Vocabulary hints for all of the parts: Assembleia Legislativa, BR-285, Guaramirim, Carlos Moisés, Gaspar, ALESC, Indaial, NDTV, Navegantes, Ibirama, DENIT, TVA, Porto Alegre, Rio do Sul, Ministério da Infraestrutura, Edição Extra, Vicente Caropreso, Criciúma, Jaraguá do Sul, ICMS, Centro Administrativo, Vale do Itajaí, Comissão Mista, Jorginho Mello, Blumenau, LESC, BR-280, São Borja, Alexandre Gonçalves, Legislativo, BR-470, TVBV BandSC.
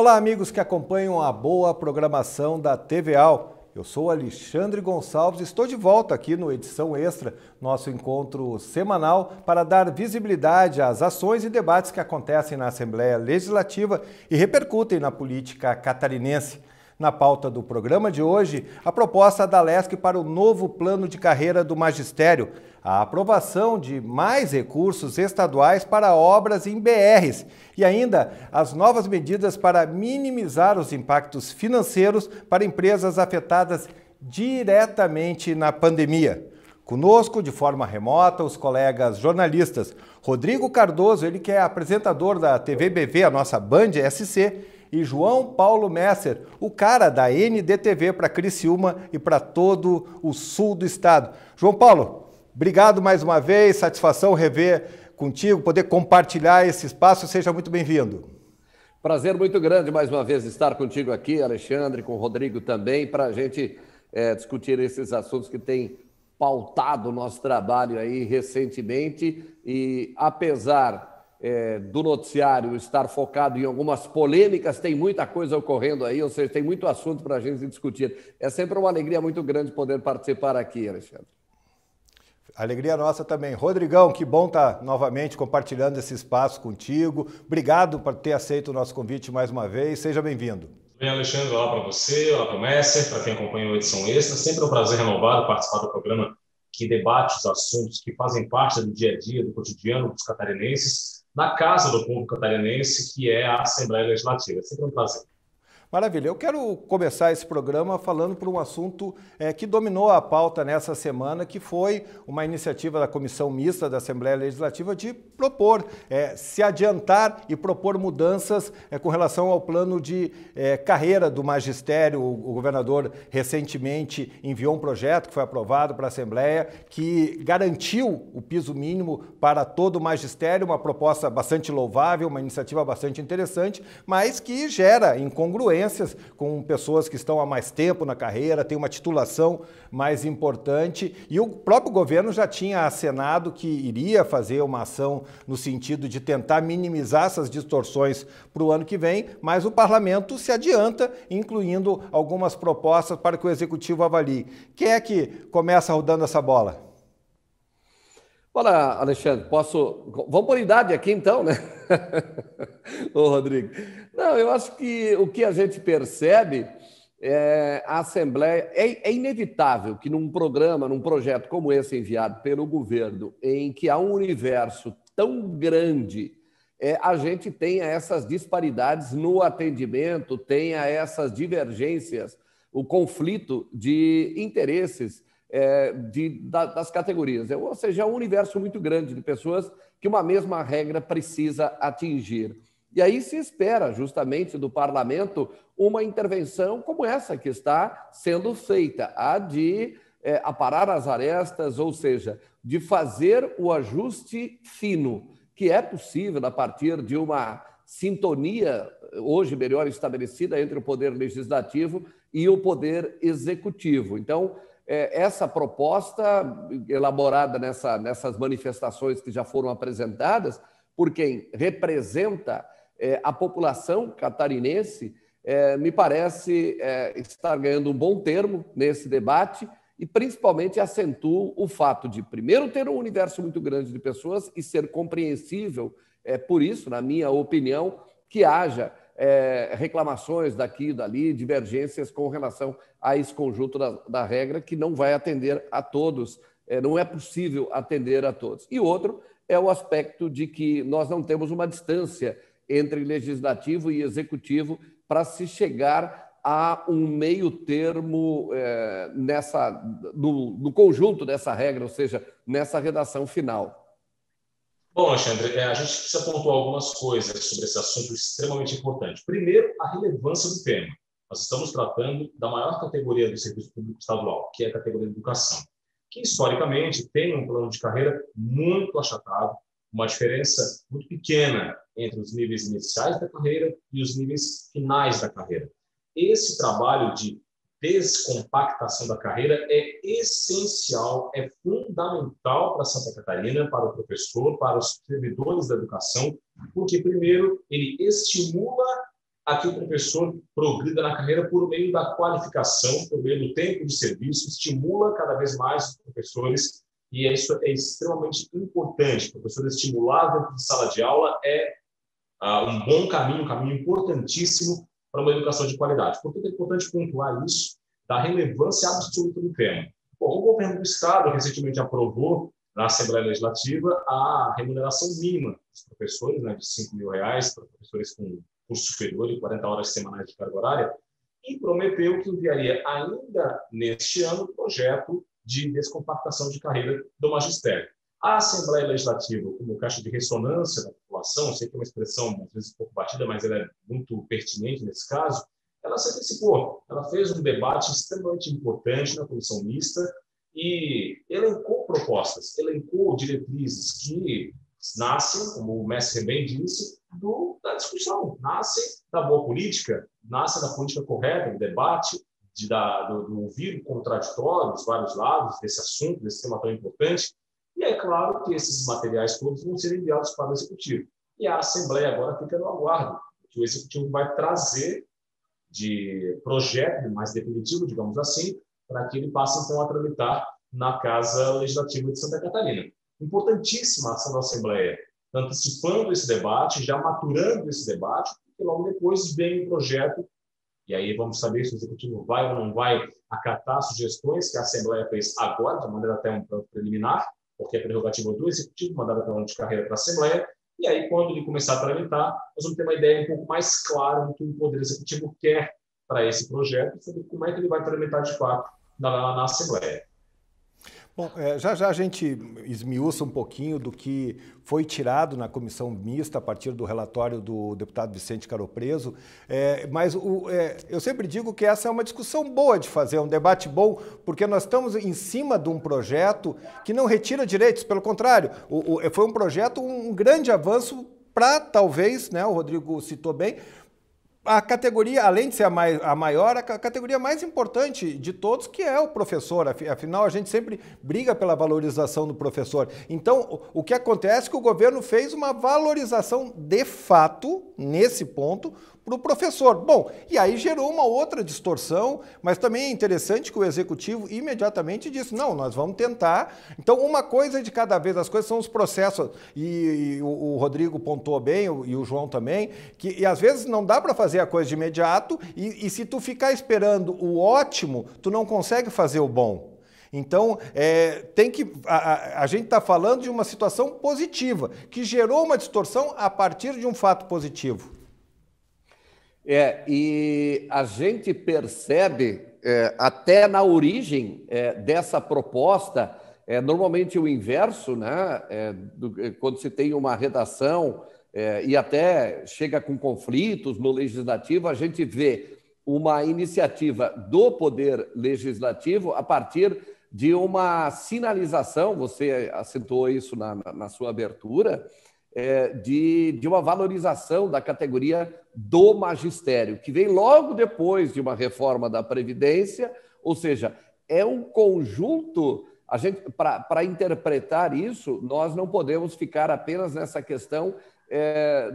Olá, amigos que acompanham a boa programação da TVA. Eu sou Alexandre Gonçalves e estou de volta aqui no Edição Extra, nosso encontro semanal para dar visibilidade às ações e debates que acontecem na Assembleia Legislativa e repercutem na política catarinense. Na pauta do programa de hoje, a proposta da LESC para o novo plano de carreira do magistério, a aprovação de mais recursos estaduais para obras em BRs e ainda as novas medidas para minimizar os impactos financeiros para empresas afetadas diretamente na pandemia. Conosco, de forma remota, os colegas jornalistas Rodrigo Cardoso, ele que é apresentador da TVBV, a nossa BandSC, e João Paulo Messer, o cara da NDTV para Criciúma e para todo o sul do estado. João Paulo, obrigado mais uma vez, satisfação rever contigo, poder compartilhar esse espaço, seja muito bem-vindo. Prazer muito grande mais uma vez estar contigo aqui, Alexandre, com o Rodrigo também, para a gente discutir esses assuntos que têm pautado o nosso trabalho aí recentemente. E apesar do noticiário estar focado em algumas polêmicas, tem muita coisa ocorrendo aí, ou seja, tem muito assunto para a gente discutir. É sempre uma alegria muito grande poder participar aqui, Alexandre. Alegria nossa também. Rodrigão, que bom estar novamente compartilhando esse espaço contigo. Obrigado por ter aceito o nosso convite mais uma vez. Seja bem-vindo. Bem, Alexandre, olá para você, olá para o Messer, para quem acompanha a Edição Extra. Sempre é um prazer renovado participar do programa que debate os assuntos que fazem parte do dia a dia, do cotidiano dos catarinenses, na casa do povo catarinense, que é a Assembleia Legislativa. É sempre um prazer. Maravilha. Eu quero começar esse programa falando por um assunto que dominou a pauta nessa semana, que foi uma iniciativa da Comissão Mista da Assembleia Legislativa de propor, se adiantar e propor mudanças com relação ao plano de carreira do magistério. O governador recentemente enviou um projeto que foi aprovado para a Assembleia, que garantiu o piso mínimo para todo o magistério, uma proposta bastante louvável, uma iniciativa bastante interessante, mas que gera incongruência com pessoas que estão há mais tempo na carreira, tem uma titulação mais importante, e o próprio governo já tinha acenado que iria fazer uma ação no sentido de tentar minimizar essas distorções para o ano que vem, mas o parlamento se adianta, incluindo algumas propostas para que o executivo avalie. Quem é que começa rodando essa bola? Olá, Alexandre, vamos por idade aqui então, né? Ô, Rodrigo. Não, eu acho que o que a gente percebe é a Assembleia... É inevitável que num programa, num projeto como esse enviado pelo governo, em que há um universo tão grande, a gente tenha essas disparidades no atendimento, tenha essas divergências, o conflito de interesses, das categorias. Ou seja, é um universo muito grande de pessoas que uma mesma regra precisa atingir. E aí se espera, justamente, do parlamento uma intervenção como essa que está sendo feita, a de aparar as arestas, ou seja, de fazer o ajuste fino, que é possível a partir de uma sintonia, hoje melhor estabelecida, entre o poder legislativo e o poder executivo. Então, essa proposta, elaborada nessas manifestações que já foram apresentadas, por quem representa a população catarinense, me parece estar ganhando um bom termo nesse debate e, principalmente, acentua o fato de, primeiro, ter um universo muito grande de pessoas e ser compreensível, por isso, na minha opinião, que haja reclamações daqui e dali, divergências com relação a esse conjunto da regra que não vai atender a todos, não é possível atender a todos. E outro é o aspecto de que nós não temos uma distância entre legislativo e executivo para se chegar a um meio termo no conjunto dessa regra, ou seja, nessa redação final. Bom, Alexandre, a gente precisa pontuar algumas coisas sobre esse assunto extremamente importante. Primeiro, a relevância do tema. Nós estamos tratando da maior categoria do serviço público estadual, que é a categoria de educação, que historicamente tem um plano de carreira muito achatado, uma diferença muito pequena entre os níveis iniciais da carreira e os níveis finais da carreira. Esse trabalho de descompactação da carreira é essencial, é fundamental para Santa Catarina, para o professor, para os servidores da educação, porque, primeiro, ele estimula a que o professor progrida na carreira por meio da qualificação, por meio do tempo de serviço, estimula cada vez mais os professores, e isso é extremamente importante. O professor estimulado dentro de sala de aula é um bom caminho, um caminho importantíssimo para uma educação de qualidade. Portanto, é importante pontuar isso, da relevância absoluta do tema. Bom, o governo do Estado recentemente aprovou na Assembleia Legislativa a remuneração mínima dos professores, né, de R$5.000 para professores com curso superior e 40 horas semanais de carga horária, e prometeu que enviaria ainda neste ano o projeto de descompactação de carreira do magistério. A Assembleia Legislativa, como caixa de ressonância da população, sei que é uma expressão às vezes pouco batida, mas ela é muito pertinente nesse caso, ela se antecipou, ela fez um debate extremamente importante na Comissão Mista e elencou propostas, elencou diretrizes que nascem, como o Messer bem disse, da discussão, nascem da boa política, nascem da política correta, do debate, do ouvir contraditório dos vários lados desse assunto, desse tema tão importante. E é claro que esses materiais todos vão ser enviados para o Executivo. E a Assembleia agora fica no aguardo, que o Executivo vai trazer de projeto mais definitivo, digamos assim, para que ele passe, então, a tramitar na Casa Legislativa de Santa Catarina. Importantíssima a ação da Assembleia, antecipando esse debate, já maturando esse debate, porque logo depois vem o projeto, e aí vamos saber se o Executivo vai ou não vai acatar sugestões que a Assembleia fez agora, de maneira até um tanto preliminar, porque é prerrogativa do Executivo, mandada pela de carreira para a Assembleia, e aí, quando ele começar a tramitar, nós vamos ter uma ideia um pouco mais clara do que o Poder Executivo quer para esse projeto, e saber como é que ele vai tramitar de fato na Assembleia. Bom, já já a gente esmiuça um pouquinho do que foi tirado na comissão mista a partir do relatório do deputado Vicente Caropreso, mas eu sempre digo que essa é uma discussão boa de fazer, é um debate bom, porque nós estamos em cima de um projeto que não retira direitos, pelo contrário, foi um projeto, um grande avanço para, talvez, né, o Rodrigo citou bem, a categoria, além de ser a maior, a categoria mais importante de todos, que é o professor. Afinal, a gente sempre briga pela valorização do professor. Então, o que acontece é que o governo fez uma valorização de fato, nesse ponto, para o professor. Bom, e aí gerou uma outra distorção, mas também é interessante que o Executivo imediatamente disse, não, nós vamos tentar. Então, uma coisa de cada vez, as coisas são os processos, e o Rodrigo pontuou bem, e o João também, que às vezes não dá para fazer a coisa de imediato, e se tu ficar esperando o ótimo, tu não consegue fazer o bom. Então, a gente está falando de uma situação positiva, que gerou uma distorção a partir de um fato positivo. E a gente percebe, até na origem dessa proposta, normalmente o inverso, né? Quando se tem uma redação e até chega com conflitos no Legislativo, a gente vê uma iniciativa do Poder Legislativo a partir de uma sinalização, você acentuou isso na sua abertura, de uma valorização da categoria do magistério, que vem logo depois de uma reforma da Previdência, ou seja, é um conjunto. A gente, para interpretar isso, nós não podemos ficar apenas nessa questão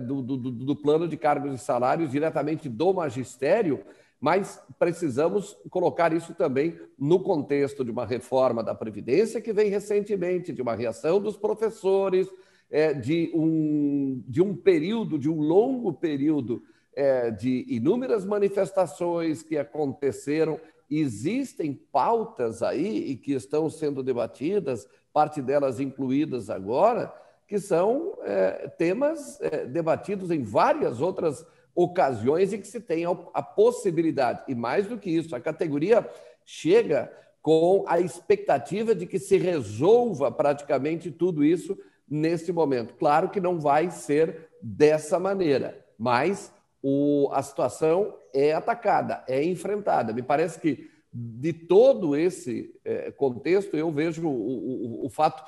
do plano de cargos e salários diretamente do magistério, mas precisamos colocar isso também no contexto de uma reforma da Previdência que vem recentemente, de uma reação dos professores, de um período, de um longo período de inúmeras manifestações que aconteceram. Existem pautas aí e que estão sendo debatidas, parte delas incluídas agora, que são temas debatidos em várias outras ocasiões e que se tem a possibilidade. E mais do que isso, a categoria chega com a expectativa de que se resolva praticamente tudo isso neste momento. Claro que não vai ser dessa maneira, mas a situação é atacada, é enfrentada. Me parece que, de todo esse contexto, eu vejo o fato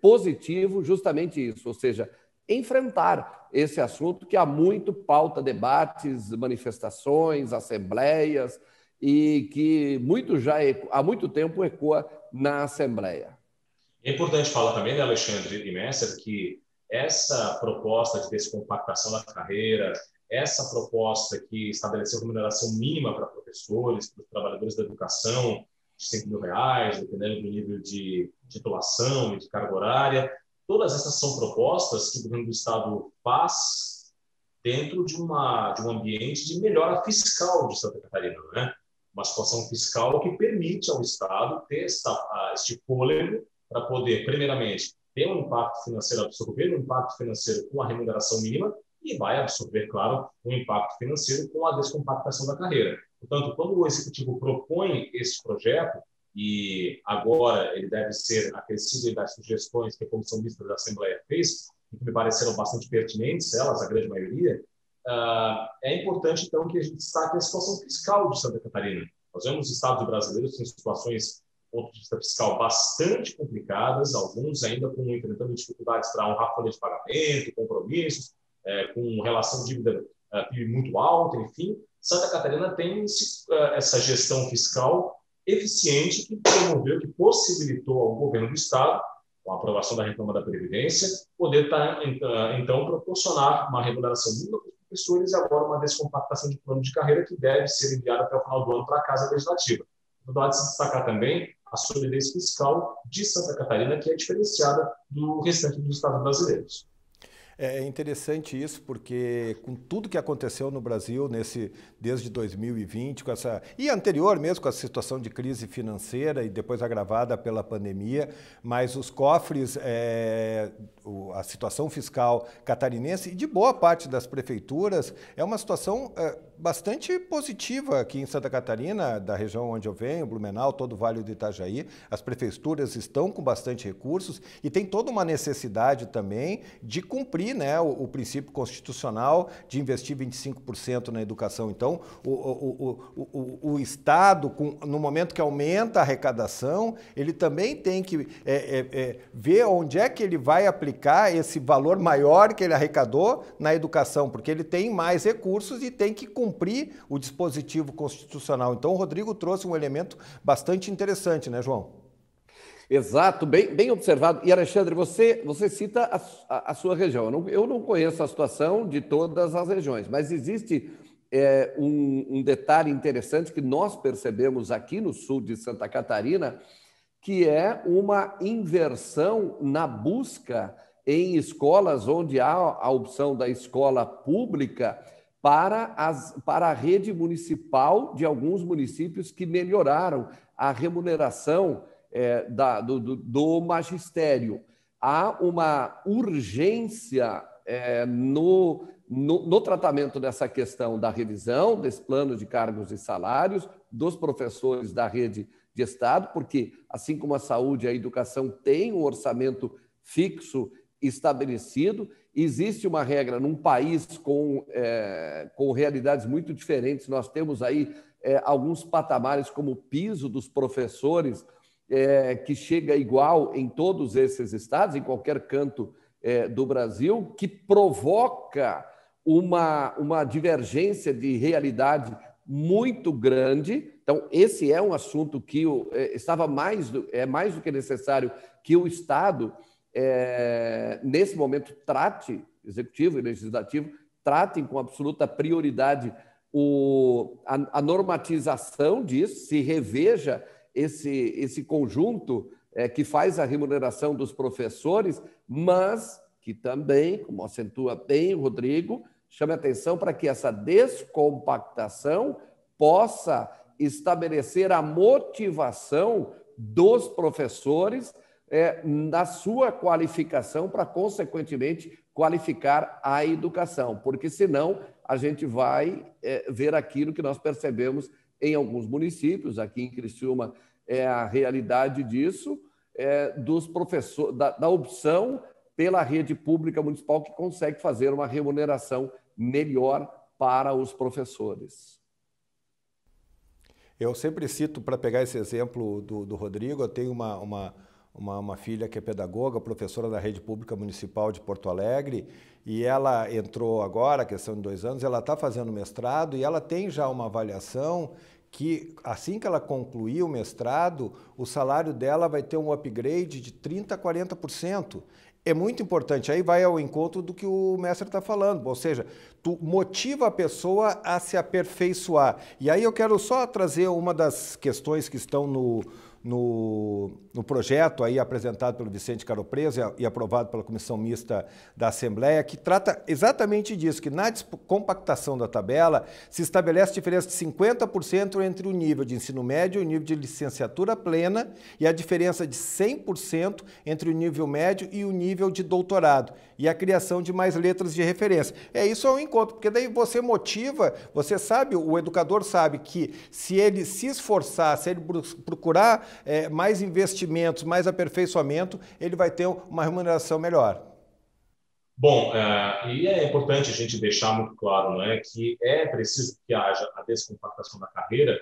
positivo justamente isso, ou seja, enfrentar esse assunto que há muito pauta debates, manifestações, assembleias, e que há muito tempo ecoa na Assembleia. É importante falar também, né, Alexandre e Messer, que essa proposta de descompactação da carreira, essa proposta que estabeleceu remuneração mínima para professores, para os trabalhadores da educação, de R$5.000, dependendo do nível de titulação e de carga horária. Todas essas são propostas que o governo do Estado faz dentro de um ambiente de melhora fiscal de Santa Catarina, né? Uma situação fiscal que permite ao Estado ter este fôlego para poder, primeiramente, ter um impacto financeiro, absorver um impacto financeiro com a remuneração mínima e vai absorver, claro, um impacto financeiro com a descompactação da carreira. Portanto, quando o Executivo propõe esse projeto, e agora ele deve ser acrescido das sugestões que a Comissão Mista da Assembleia fez, que me pareceram bastante pertinentes, elas, a grande maioria, é importante, então, que a gente destaque a situação fiscal de Santa Catarina. Nós vemos estados brasileiros em situações, do ponto de vista fiscal, bastante complicadas, alguns ainda enfrentando dificuldades para honrar folha de pagamento, compromissos, com relação à dívida muito alta, enfim. Santa Catarina tem essa gestão fiscal eficiente que promoveu, que possibilitou ao governo do Estado, com a aprovação da reforma da Previdência, poder então proporcionar uma remuneração mínima para os professores e agora uma descompactação de plano de carreira que deve ser enviada até o final do ano para a Casa Legislativa. Então, há de se destacar também a solidez fiscal de Santa Catarina, que é diferenciada do restante dos estados brasileiros. É interessante isso, porque com tudo que aconteceu no Brasil desde 2020, com essa e anterior mesmo, com a situação de crise financeira e depois agravada pela pandemia, mas os cofres, a situação fiscal catarinense e de boa parte das prefeituras é uma situação bastante positiva aqui em Santa Catarina, da região onde eu venho, Blumenau, todo o Vale do Itajaí. As prefeituras estão com bastante recursos e tem toda uma necessidade também de cumprir, né, o princípio constitucional de investir 25% na educação. Então, o Estado, no momento que aumenta a arrecadação, ele também tem que ver onde é que ele vai aplicar esse valor maior que ele arrecadou na educação, porque ele tem mais recursos e tem que cumprir o dispositivo constitucional. Então, o Rodrigo trouxe um elemento bastante interessante, né, João? Exato, bem observado. E, Alexandre, você cita a sua região. Eu não conheço a situação de todas as regiões, mas existe um detalhe interessante que nós percebemos aqui no sul de Santa Catarina, que é uma inversão na busca em escolas onde há a opção da escola pública para a rede municipal de alguns municípios que melhoraram a remuneração do magistério. Há uma urgência no tratamento dessa questão da revisão desse plano de cargos e salários dos professores da rede de Estado, porque, assim como a saúde e a educação têm um orçamento fixo estabelecido, existe uma regra num país com realidades muito diferentes. Nós temos aí alguns patamares como o piso dos professores, que chega igual em todos esses estados, em qualquer canto do Brasil, que provoca uma divergência de realidade muito grande. Então, esse é um assunto que é mais do que necessário que o Estado nesse momento trate, executivo e legislativo, tratem com absoluta prioridade a normatização disso, se reveja esse conjunto que faz a remuneração dos professores, mas que também, como acentua bem o Rodrigo, chame atenção para que essa descompactação possa estabelecer a motivação dos professores na sua qualificação para, consequentemente, qualificar a educação, porque, senão, a gente vai ver aquilo que nós percebemos em alguns municípios, aqui em Criciúma é a realidade disso, dos professores, da opção pela rede pública municipal que consegue fazer uma remuneração melhor para os professores. Eu sempre cito, para pegar esse exemplo do Rodrigo, eu tenho uma filha que é pedagoga, professora da rede pública municipal de Porto Alegre, e ela entrou agora, questão de 2 anos, ela está fazendo mestrado e ela tem já uma avaliação que, assim que ela concluir o mestrado, o salário dela vai ter um upgrade de 30% a 40%. é muito importante. Aí vai ao encontro do que o mestre está falando, ou seja, tu motiva a pessoa a se aperfeiçoar. E aí eu quero só trazer uma das questões que estão no projeto aí apresentado pelo Vicente Caropreso e aprovado pela Comissão Mista da Assembleia, que trata exatamente disso, que na compactação da tabela se estabelece diferença de 50% entre o nível de ensino médio e o nível de licenciatura plena e a diferença de 100% entre o nível médio e o nível de doutorado e a criação de mais letras de referência. É isso é um encontro, porque daí você motiva, você sabe, o educador sabe que se ele se esforçar, se ele procurar mais investimentos, mais aperfeiçoamento, ele vai ter uma remuneração melhor. Bom, e é importante a gente deixar muito claro, né, que é preciso que haja a descompactação da carreira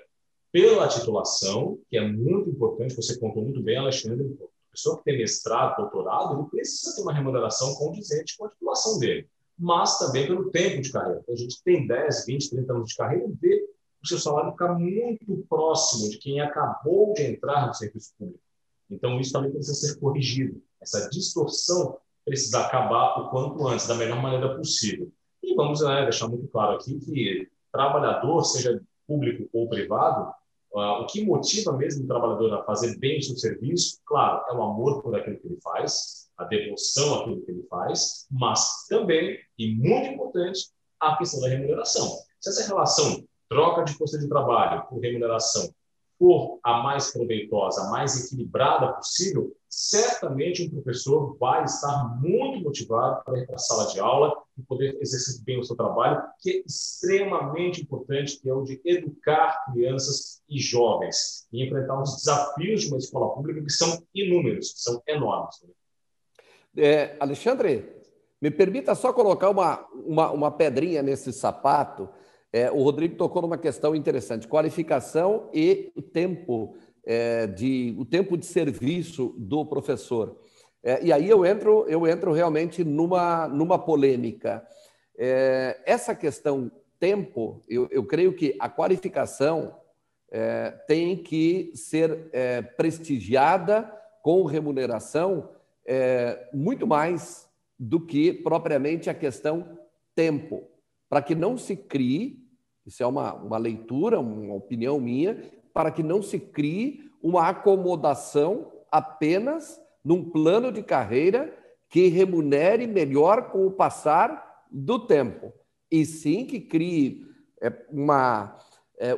pela titulação, que é muito importante, você contou muito bem, Alexandre, a pessoa que tem mestrado, doutorado, ele precisa ter uma remuneração condizente com a titulação dele, mas também pelo tempo de carreira. Então, a gente tem 10, 20, 30 anos de carreira, e o seu salário fica muito próximo de quem acabou de entrar no serviço público. Então, isso também precisa ser corrigido. Essa distorção precisa acabar o quanto antes, da melhor maneira possível. E vamos deixar muito claro aqui que trabalhador, seja público ou privado, o que motiva mesmo o trabalhador a fazer bem o seu serviço, claro, é o amor por aquilo que ele faz, a devoção àquilo que ele faz, mas também, e muito importante, a questão da remuneração. Se essa relação troca de força de trabalho por remuneração for a mais proveitosa, a mais equilibrada possível, certamente um professor vai estar muito motivado para ir para a sala de aula e poder exercer bem o seu trabalho, que é extremamente importante, que é o de educar crianças e jovens e enfrentar os desafios de uma escola pública que são inúmeros, que são enormes. Alexandre, me permita só colocar uma pedrinha nesse sapato. O Rodrigo tocou numa questão interessante, qualificação e o tempo de serviço do professor. E aí eu entro realmente numa polêmica. Essa questão tempo, eu creio que a qualificação tem que ser prestigiada com remuneração muito mais do que propriamente a questão tempo, para que não se crie, isso é uma leitura, uma opinião minha, para que não se crie uma acomodação apenas num plano de carreira que remunere melhor com o passar do tempo, e sim que crie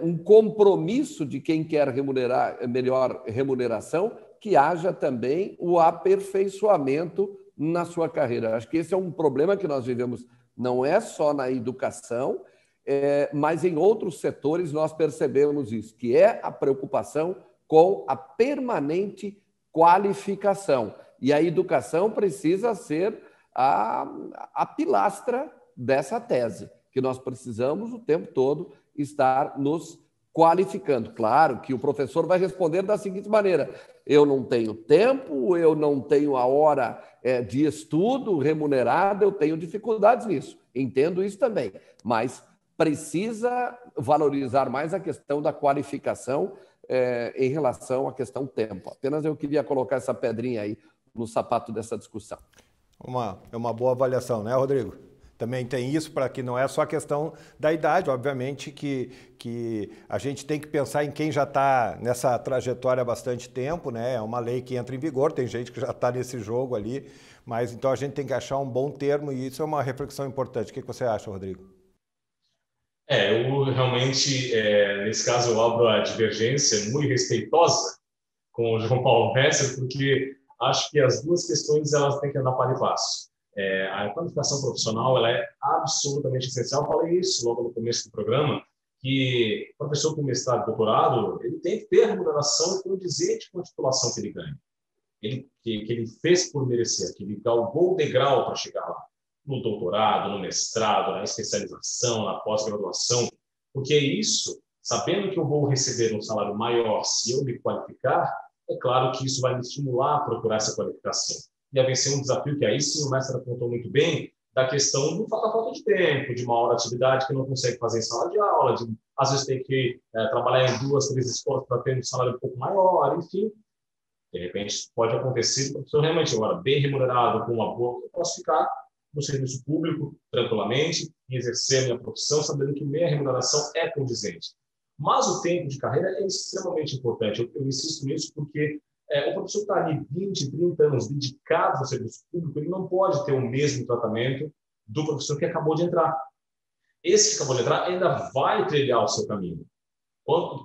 um compromisso de quem quer remunerar melhor remuneração, que haja também o aperfeiçoamento na sua carreira. Acho que esse é um problema que nós vivemos. Não é só na educação, mas em outros setores nós percebemos isso, que é a preocupação com a permanente qualificação. E a educação precisa ser a pilastra dessa tese, que nós precisamos o tempo todo estar nos qualificando. Claro que o professor vai responder da seguinte maneira: eu não tenho tempo, eu não tenho a hora de estudo remunerada, eu tenho dificuldades nisso. Entendo isso também, mas precisa valorizar mais a questão da qualificação em relação à questão tempo. Apenas eu queria colocar essa pedrinha aí no sapato dessa discussão. É uma boa avaliação, né, Rodrigo? Também tem isso, para que não é só a questão da idade, obviamente que a gente tem que pensar em quem já está nessa trajetória há bastante tempo, né? É uma lei que entra em vigor, tem gente que já está nesse jogo ali, mas então a gente tem que achar um bom termo e isso é uma reflexão importante. O que você acha, Rodrigo? Eu realmente, nesse caso, eu abro a divergência muito respeitosa com o João Paulo Messer, porque acho que as duas questões elas têm que andar para e passo. A qualificação profissional ela é absolutamente essencial. Eu falei isso logo no começo do programa, que o professor com mestrado e doutorado ele tem que ter remuneração condizente com a titulação que ele ganha, que ele fez por merecer, que ele galgou o degrau para chegar lá, no doutorado, no mestrado, na especialização, na pós-graduação, porque é isso, sabendo que eu vou receber um salário maior se eu me qualificar, é claro que isso vai me estimular a procurar essa qualificação. E a vencer um desafio que aí sim o mestre apontou muito bem, da questão do falta de tempo, de uma hora de atividade que não consegue fazer em sala de aula, de, às vezes tem que trabalhar em 2, 3 escolas para ter um salário um pouco maior, enfim. De repente, isso pode acontecer se a pessoa realmente agora bem remunerada, com uma boa, eu posso ficar no serviço público tranquilamente e exercer a minha profissão, sabendo que minha remuneração é condizente. Mas o tempo de carreira é extremamente importante. Eu insisto nisso porque o professor que está ali 20, 30 anos dedicado ao serviço público, ele não pode ter o mesmo tratamento do professor que acabou de entrar. Esse que acabou de entrar ainda vai trilhar o seu caminho.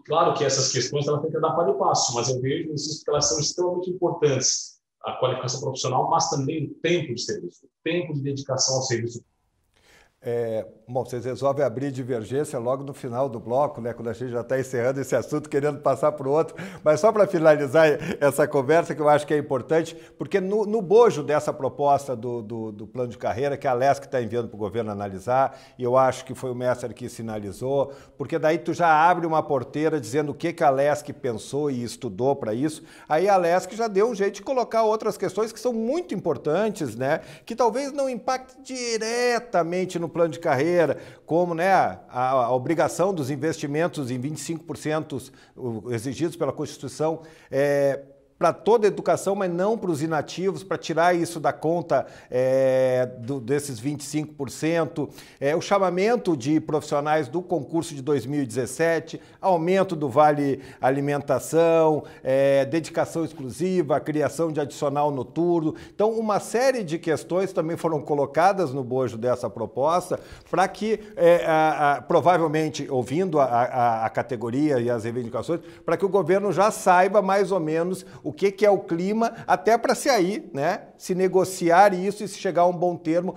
Claro que essas questões elas têm que dar para o passo, mas eu vejo, insisto, que elas são extremamente importantes. A qualificação profissional, mas também o tempo de serviço, o tempo de dedicação ao serviço. Bom, vocês resolvem abrir divergência logo no final do bloco, né? Quando a gente já está encerrando esse assunto, querendo passar para o outro. Mas só para finalizar essa conversa, que eu acho que é importante, porque no bojo dessa proposta do plano de carreira, que a LESC está enviando para o governo analisar, e eu acho que foi o Messer que sinalizou, porque daí tu já abre uma porteira dizendo o que a LESC pensou e estudou para isso. Aí a LESC já deu um jeito de colocar outras questões que são muito importantes, né? Que talvez não impacte diretamente no plano de carreira, como, né, a obrigação dos investimentos em 25% exigidos pela Constituição para toda a educação, mas não para os inativos, para tirar isso da conta desses 25%. O chamamento de profissionais do concurso de 2017, aumento do vale alimentação, dedicação exclusiva, criação de adicional noturno. Então, uma série de questões também foram colocadas no bojo dessa proposta para que, provavelmente, ouvindo a categoria e as reivindicações, para que o governo já saiba mais ou menos o que é o clima, até para se aí, né, se negociar isso e se chegar a um bom termo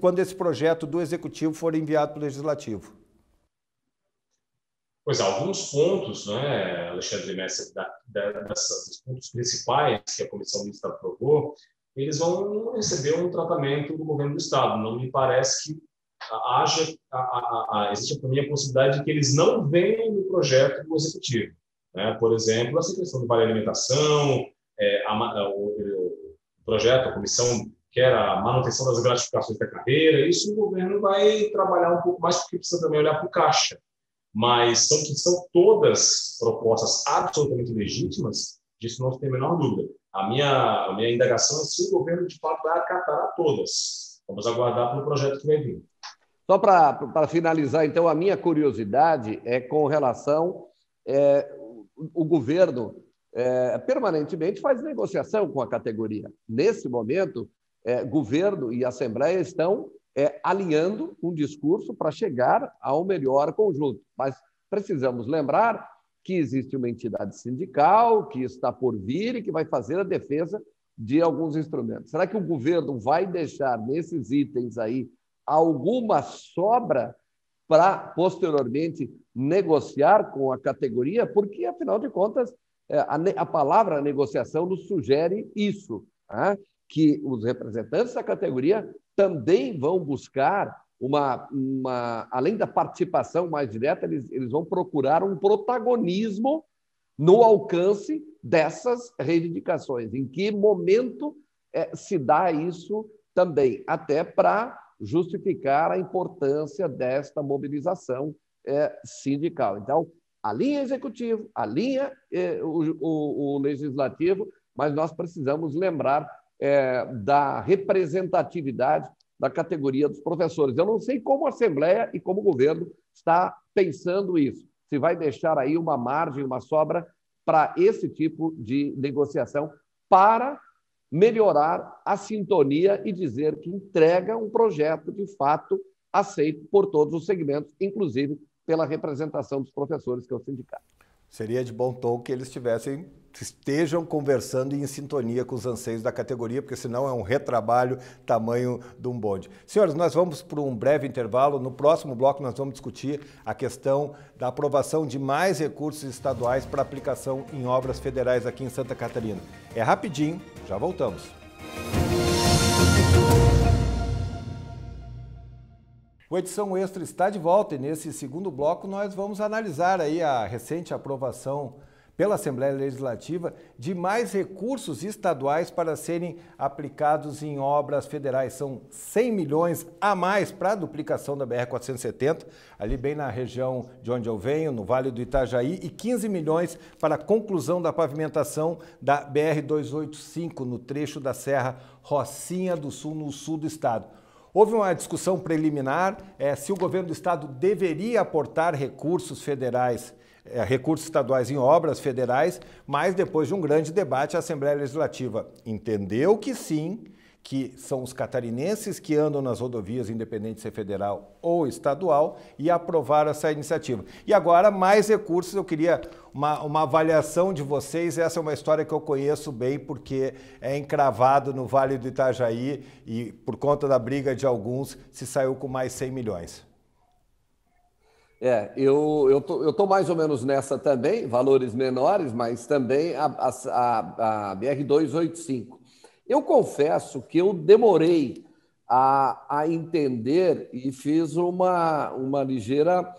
quando esse projeto do Executivo for enviado para o Legislativo. Pois é, alguns pontos, né, Alexandre Messer, dos pontos principais que a Comissão Mista aprovou, eles vão receber um tratamento do governo do Estado. Não me parece que existe para mim a possibilidade de que eles não venham no projeto do Executivo. Por exemplo, essa questão do vale alimentação, o projeto, a comissão quer a manutenção das gratificações da carreira, isso o governo vai trabalhar um pouco mais, porque precisa também olhar para o caixa. Mas são todas propostas absolutamente legítimas, disso não tem a menor dúvida. A minha indagação é se o governo, de fato, vai acatar todas. Vamos aguardar pelo projeto que vai vir. Só para finalizar, então, a minha curiosidade é com relação... O governo permanentemente faz negociação com a categoria. Nesse momento, governo e Assembleia estão alinhando um discurso para chegar ao melhor conjunto. Mas precisamos lembrar que existe uma entidade sindical que está por vir e que vai fazer a defesa de alguns instrumentos. Será que o governo vai deixar nesses itens aí alguma sobra para, posteriormente, negociar com a categoria? Porque, afinal de contas, a palavra negociação nos sugere isso, tá? Que os representantes da categoria também vão buscar além da participação mais direta, eles vão procurar um protagonismo no alcance dessas reivindicações. Em que momento se dá isso também? Até para justificar a importância desta mobilização sindical. Então, a linha executiva, a linha o legislativo, mas nós precisamos lembrar da representatividade da categoria dos professores. Eu não sei como a Assembleia e como o governo está pensando isso, se vai deixar aí uma margem, uma sobra para esse tipo de negociação, para melhorar a sintonia e dizer que entrega um projeto, de fato, aceito por todos os segmentos, inclusive pela representação dos professores, que é o sindicato. Seria de bom tom que eles estejam conversando em sintonia com os anseios da categoria, porque senão é um retrabalho tamanho de um bonde. Senhores, nós vamos para um breve intervalo. No próximo bloco nós vamos discutir a questão da aprovação de mais recursos estaduais para aplicação em obras federais aqui em Santa Catarina. É rapidinho, já voltamos. O Edição Extra está de volta e nesse segundo bloco nós vamos analisar aí a recente aprovação pela Assembleia Legislativa de mais recursos estaduais para serem aplicados em obras federais. São 100 milhões a mais para a duplicação da BR-470, ali bem na região de onde eu venho, no Vale do Itajaí, e 15 milhões para a conclusão da pavimentação da BR-285 no trecho da Serra Rocinha do Sul, no sul do estado. Houve uma discussão preliminar se o governo do estado deveria aportar recursos federais, recursos estaduais em obras federais, mas depois de um grande debate, a Assembleia Legislativa entendeu que sim, que são os catarinenses que andam nas rodovias, independente de ser federal ou estadual, e aprovaram essa iniciativa. E agora, mais recursos, eu queria uma avaliação de vocês. Essa é uma história que eu conheço bem, porque é encravado no Vale do Itajaí e, por conta da briga de alguns, se saiu com mais 100 milhões. Eu tô mais ou menos nessa também, valores menores, mas também a BR-285. Eu confesso que eu demorei a entender e fiz uma ligeira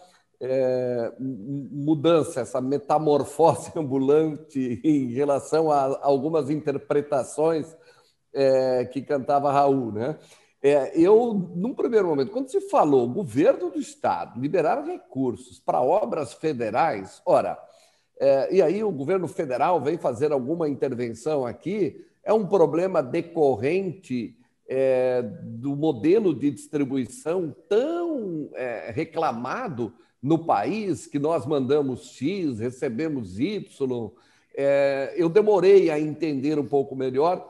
mudança, essa metamorfose ambulante em relação a algumas interpretações que cantava Raul, né? Eu, num primeiro momento, quando se falou governo do estado liberar recursos para obras federais, ora, e aí o governo federal vem fazer alguma intervenção aqui, é um problema decorrente do modelo de distribuição tão reclamado no país, que nós mandamos X, recebemos Y. Eu demorei a entender um pouco melhor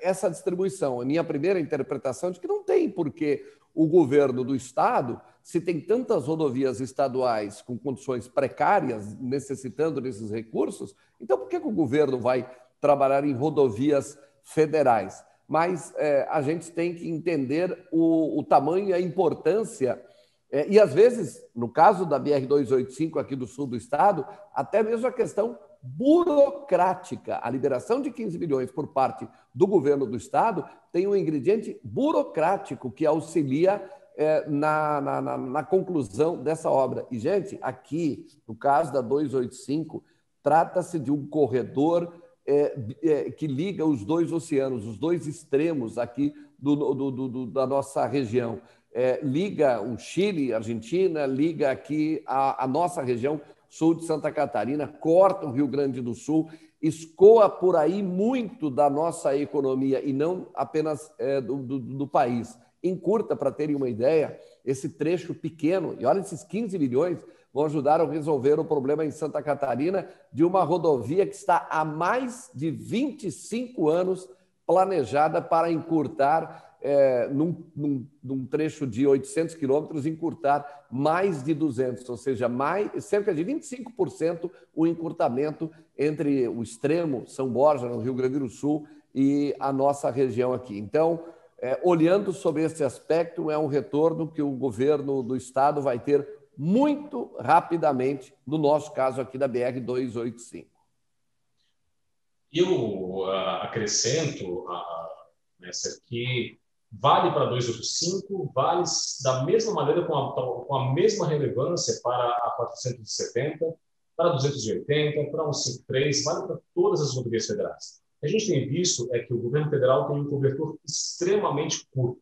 essa distribuição. A minha primeira interpretação é de que não tem porque o governo do estado, se tem tantas rodovias estaduais com condições precárias, necessitando desses recursos, então por que o governo vai trabalhar em rodovias federais? Mas a gente tem que entender o tamanho e a importância, e às vezes, no caso da BR-285 aqui do sul do estado, até mesmo a questão burocrática. A liberação de 15 milhões por parte do governo do estado tem um ingrediente burocrático que auxilia na conclusão dessa obra. E, gente, aqui, no caso da 285, trata-se de um corredor que liga os dois oceanos, os dois extremos aqui da nossa região. Liga o Chile, a Argentina, liga aqui a nossa região, sul de Santa Catarina, corta o Rio Grande do Sul, escoa por aí muito da nossa economia e não apenas do país. Encurta, para terem uma ideia, esse trecho pequeno, e olha, esses 15 milhões vão ajudar a resolver o problema em Santa Catarina de uma rodovia que está há mais de 25 anos planejada para encurtar, num trecho de 800 quilômetros, encurtar mais de 200, ou seja, cerca de 25% o encurtamento entre o extremo, São Borja, no Rio Grande do Sul, e a nossa região aqui. Então, olhando sobre esse aspecto, é um retorno que o governo do estado vai ter muito rapidamente, no nosso caso aqui da BR-285. Eu acrescento nessa que vale para 285, vale da mesma maneira, com a mesma relevância para a 470, para 280, para 153, vale para todas as rodovias federais. A gente tem visto que o governo federal tem um cobertor extremamente curto.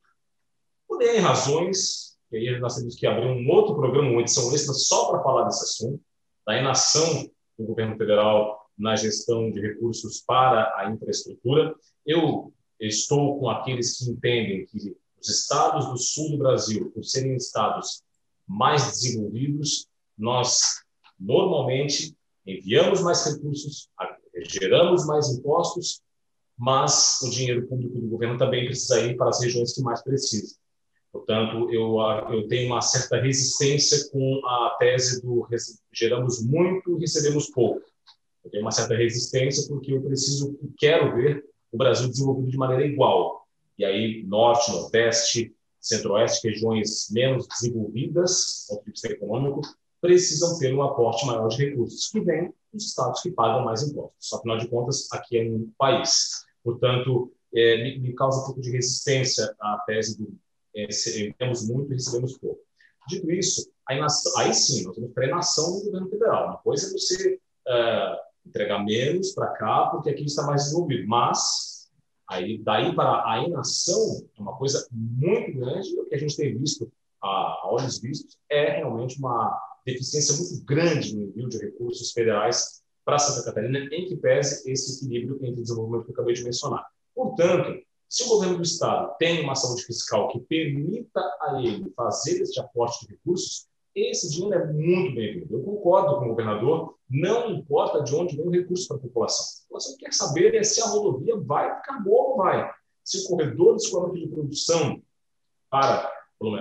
Por N razões, e aí nós temos que abrir um outro programa, uma edição extra, só para falar desse assunto, da inação do governo federal na gestão de recursos para a infraestrutura. Eu estou com aqueles que entendem que os estados do sul do Brasil, por serem estados mais desenvolvidos, nós normalmente enviamos mais recursos, geramos mais impostos, mas o dinheiro público do governo também precisa ir para as regiões que mais precisam. Portanto, eu tenho uma certa resistência com a tese do geramos muito e recebemos pouco. Eu tenho uma certa resistência porque eu preciso e quero ver o Brasil desenvolvido de maneira igual. E aí, norte, nordeste, centro-oeste, regiões menos desenvolvidas, do ponto de vista econômico, precisam ter um aporte maior de recursos que vem dos estados que pagam mais impostos. Afinal de contas, aqui é um país. Portanto, me causa um pouco de resistência a tese do temos muito e recebemos pouco. Dito isso, aí sim, nós temos pré-nação do governo federal. Uma coisa é você entregar menos para cá, porque aqui está mais desenvolvido. Mas, aí, daí para a inação, é uma coisa muito grande. O que a gente tem visto a olhos vistos é realmente uma deficiência muito grande no envio de recursos federais para Santa Catarina, em que pese esse equilíbrio entre o desenvolvimento que eu acabei de mencionar. Portanto, se o governo do Estado tem uma saúde fiscal que permita a ele fazer este aporte de recursos, esse dinheiro é muito bem-vindo. Eu concordo com o governador, não importa de onde vem o recurso para a população. A população quer saber é se a rodovia vai ficar boa ou não vai. Se o corredor de escoamento de produção para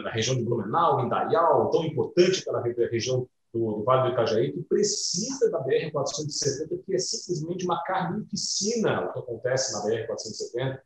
a região de Blumenau, Indaial, tão importante para a região do Vale do Itajaí, que precisa da BR-470, que é simplesmente uma carnificina o que acontece na BR-470,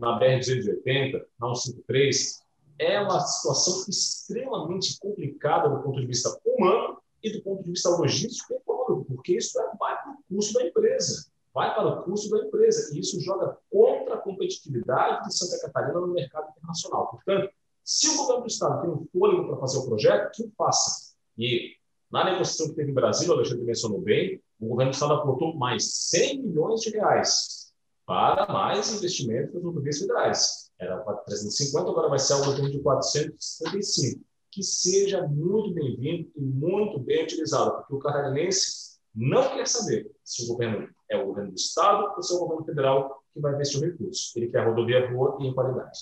na BR-280, na 153. É uma situação extremamente complicada do ponto de vista humano e do ponto de vista logístico e econômico, porque isso vai para o custo da empresa. Vai para o custo da empresa. E isso joga contra a competitividade de Santa Catarina no mercado internacional. Portanto, se o governo do Estado tem um fôlego para fazer o projeto, que o faça. E na negociação que teve em Brasília, o Alexandre mencionou bem, o governo do Estado aportou mais 100 milhões de reais para mais investimento nas rodovias federais. Era 350, agora vai ser algo de 475. Que seja muito bem-vindo e muito bem utilizado, porque o catarinense não quer saber se o governo é o governo do Estado ou se é o governo federal que vai investir o recurso. Ele quer a rodovia boa e em qualidade.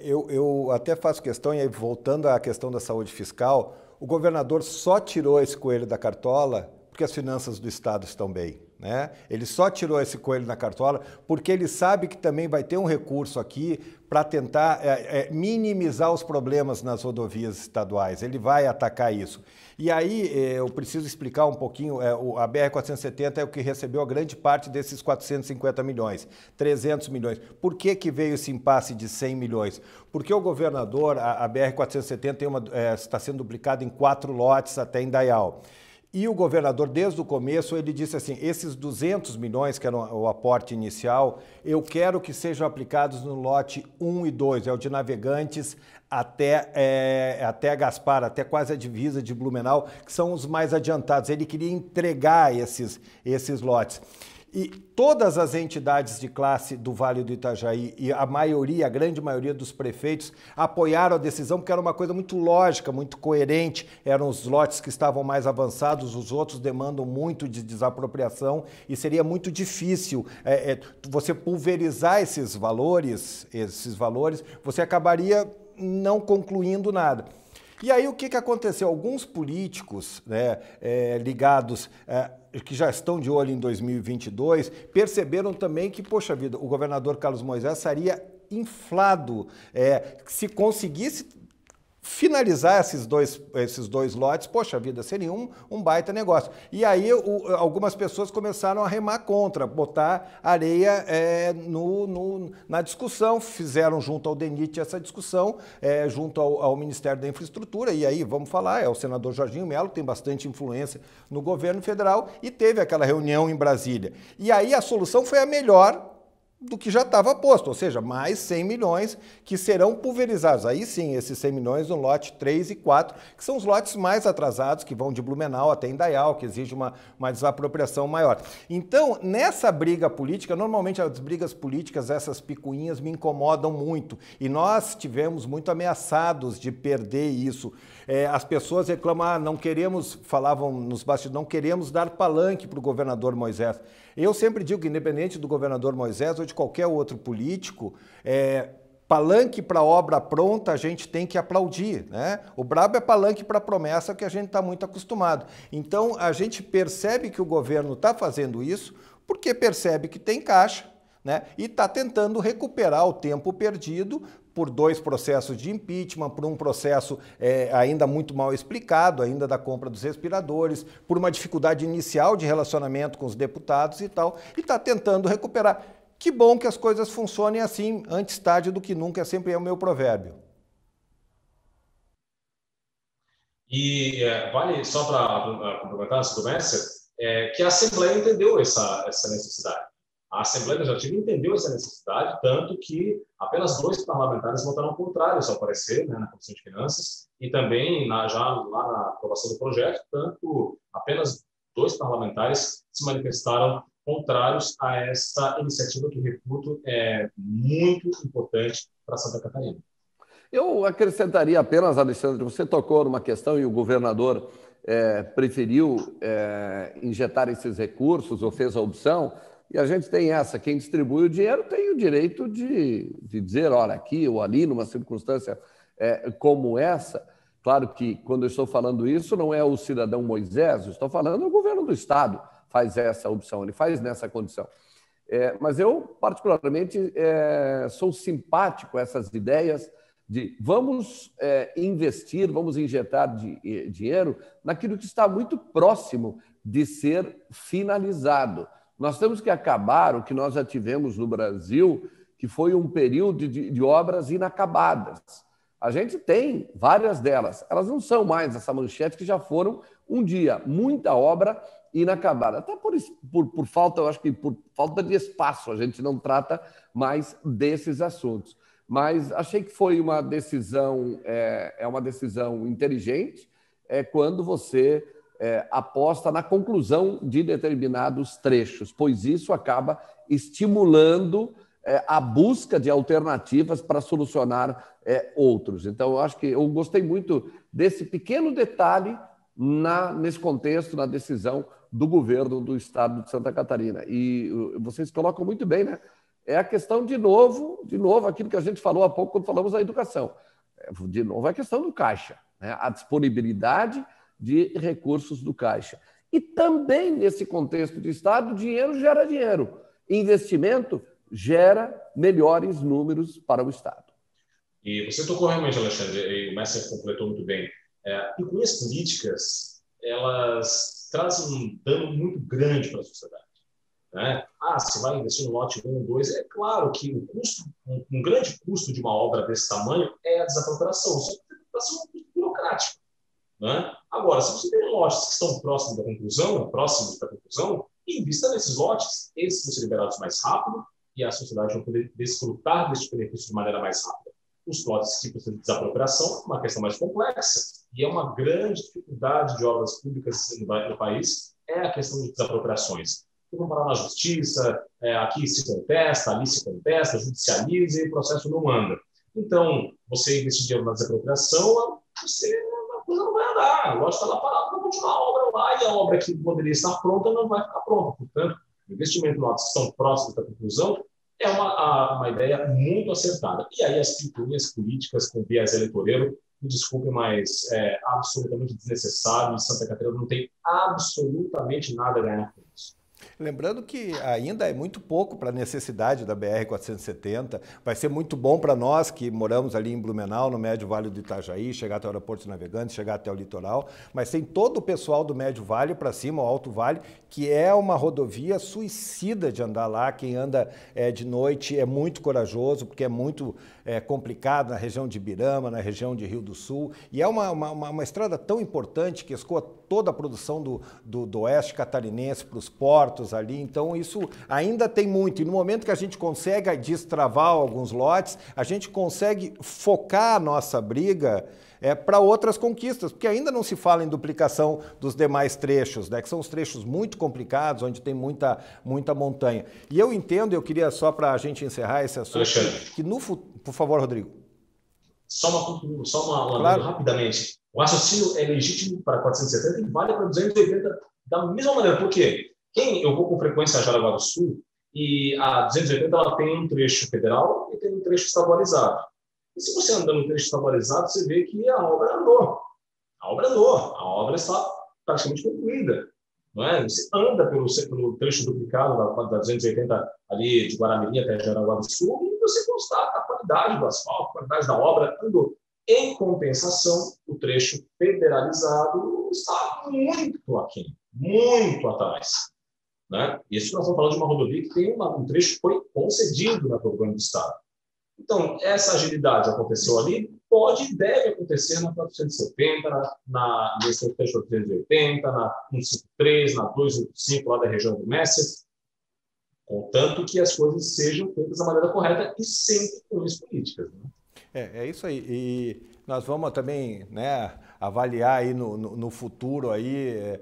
Eu até faço questão, e aí voltando à questão da saúde fiscal, o governador só tirou esse coelho da cartola porque as finanças do Estado estão bem, né? Ele só tirou esse coelho na cartola porque ele sabe que também vai ter um recurso aqui para tentar minimizar os problemas nas rodovias estaduais. Ele vai atacar isso. E aí eu preciso explicar um pouquinho, a BR-470 é o que recebeu a grande parte desses 450 milhões, 300 milhões. Por que veio esse impasse de 100 milhões? Porque o governador, a BR-470 está sendo duplicada em 4 lotes até Indaial. E o governador, desde o começo, ele disse assim, esses 200 milhões, que era o aporte inicial, eu quero que sejam aplicados no lote 1 e 2, é o de Navegantes até Gaspar, até quase a divisa de Blumenau, que são os mais adiantados. Ele queria entregar esses lotes. E todas as entidades de classe do Vale do Itajaí e a grande maioria dos prefeitos apoiaram a decisão porque era uma coisa muito lógica, muito coerente, eram os lotes que estavam mais avançados, os outros demandam muito de desapropriação e seria muito difícil você pulverizar esses valores, você acabaria não concluindo nada. E aí o que aconteceu? Alguns políticos, né, ligados... que já estão de olho em 2022, perceberam também que, poxa vida, o governador Carlos Moisés seria inflado. Se conseguisse finalizar esses dois lotes, poxa vida, seria um baita negócio. E aí algumas pessoas começaram a remar contra, botar areia na discussão, fizeram junto ao DENIT essa discussão, junto ao Ministério da Infraestrutura, e aí vamos falar, o senador Jorginho Mello tem bastante influência no governo federal e teve aquela reunião em Brasília. E aí a solução foi a melhor do que já estava posto, ou seja, mais 100 milhões que serão pulverizados. Aí sim, esses 100 milhões no lote 3 e 4, que são os lotes mais atrasados, que vão de Blumenau até Indaial, que exige uma desapropriação maior. Então, nessa briga política, normalmente as brigas políticas, essas picuinhas me incomodam muito. E nós tivemos muito ameaçados de perder isso. As pessoas reclamam, não queremos, falavam nos bastidores, não queremos dar palanque para o governador Moisés. Eu sempre digo que, independente do governador Moisés ou de qualquer outro político, palanque para obra pronta a gente tem que aplaudir, né? O brabo é palanque para promessa, que a gente está muito acostumado. Então, a gente percebe que o governo está fazendo isso porque percebe que tem caixa, né? E está tentando recuperar o tempo perdido por 2 processos de impeachment, por um processo ainda muito mal explicado, ainda da compra dos respiradores, por uma dificuldade inicial de relacionamento com os deputados e tal, e está tentando recuperar. Que bom que as coisas funcionem assim, antes tarde do que nunca, sempre é o meu provérbio. E vale, só para complementar, se começa, que a Assembleia entendeu essa necessidade. A Assembleia Legislativa entendeu essa necessidade, tanto que apenas 2 parlamentares votaram contrários ao parecer, né, na Comissão de Finanças, e também já lá na aprovação do projeto, tanto apenas dois parlamentares se manifestaram contrários a essa iniciativa que reputo é muito importante para Santa Catarina. Eu acrescentaria apenas, Alexandre, você tocou numa questão e o governador preferiu injetar esses recursos ou fez a opção, e a gente tem essa, quem distribui o dinheiro tem o direito de dizer, olha, aqui ou ali, numa circunstância como essa. Claro que, quando eu estou falando isso, não é o cidadão Moisés, eu estou falando o governo do Estado faz essa opção, ele faz nessa condição. Mas eu, particularmente, sou simpático a essas ideias de vamos investir, vamos injetar dinheiro naquilo que está muito próximo de ser finalizado. Nós temos que acabar o que nós já tivemos no Brasil, que foi um período de obras inacabadas. A gente tem várias delas, elas não são mais essa manchete que já foram um dia, muita obra inacabada. Até por falta, eu acho que por falta de espaço, a gente não trata mais desses assuntos. Mas achei que foi uma decisão, uma decisão inteligente, quando você aposta na conclusão de determinados trechos, pois isso acaba estimulando a busca de alternativas para solucionar outros. Então, eu acho que eu gostei muito desse pequeno detalhe nesse contexto, na decisão do governo do Estado de Santa Catarina. E vocês colocam muito bem, né? É a questão, de novo, aquilo que a gente falou há pouco quando falamos da educação. De novo, a questão do caixa, né? A disponibilidade de recursos do caixa. E também, nesse contexto de Estado, dinheiro gera dinheiro. Investimento gera melhores números para o Estado. E você tocou realmente, Alexandre, e o Messer completou muito bem. As políticas, elas trazem um dano muito grande para a sociedade. Né? Se vai investir no lote 1, 2, é claro que o custo, um grande custo de uma obra desse tamanho é a desapropriação. Só que a desapropriação é um custo burocrático. Né? Agora, se você tem lotes que estão próximos da conclusão, invista nesses lotes, eles vão ser liberados mais rápido e a sociedade vai poder desfrutar deste benefício de maneira mais rápida. Os lotes que precisam de desapropriação é uma questão mais complexa e é uma grande dificuldade de obras públicas no país, é a questão de desapropriações. Vamos parar na justiça, aqui se contesta, ali se contesta, judicializa e o processo não anda. Então, você investir dinheiro na desapropriação, a coisa não vai andar. O lote está lá parado para continuar a obra lá e a obra que poderia estar pronta não vai ficar pronta. Portanto, o investimento em lotes que estão próximos da conclusão é uma ideia muito acertada. E aí as pinturas políticas com viés eleitoreiro, me desculpe, mas é absolutamente desnecessário. Em Santa Catarina não tem absolutamente nada a ganhar com isso. Lembrando que ainda é muito pouco para a necessidade da BR-470, vai ser muito bom para nós que moramos ali em Blumenau, no Médio Vale do Itajaí, chegar até o aeroporto de Navegantes, chegar até o litoral, mas tem todo o pessoal do Médio Vale para cima, o Alto Vale, que é uma rodovia suicida de andar lá, quem anda de noite é muito corajoso, porque é muito complicado na região de Ibirama, na região de Rio do Sul, e é uma estrada tão importante que escoa toda a produção do oeste catarinense para os portos ali, então isso ainda tem muito, e no momento que a gente consegue destravar alguns lotes, a gente consegue focar a nossa briga para outras conquistas, porque ainda não se fala em duplicação dos demais trechos, né, que são os trechos muito complicados, onde tem muita montanha. E eu entendo, eu queria só para a gente encerrar esse assunto, que no futuro... Por favor, Rodrigo. Só uma claro. Rapidamente. O raciocínio é legítimo para 470 e vale para 280 da mesma maneira. Por quê? Eu vou com frequência a Jaraguá do Sul e a 280 ela tem um trecho federal e tem um trecho estadualizado. E se você andar no trecho estadualizado, você vê que a obra está praticamente concluída. Não é? Você anda pelo trecho duplicado da 280 ali de Guaramirim até Jaraguá do Sul e você constata a qualidade do asfalto, a qualidade da obra, andou. Em compensação, o trecho federalizado está muito aquém, muito atrás. Né? Isso nós estamos falando de uma rodovia que tem um trecho que foi concedido na programa do Estado. Então, essa agilidade aconteceu ali, pode e deve acontecer na 470, na 380, na 153, na 285, lá da região do Messer, contanto que as coisas sejam feitas da maneira correta e sempre com as políticas. Né? É isso aí. E Nós vamos também, né, avaliar aí no futuro, aí,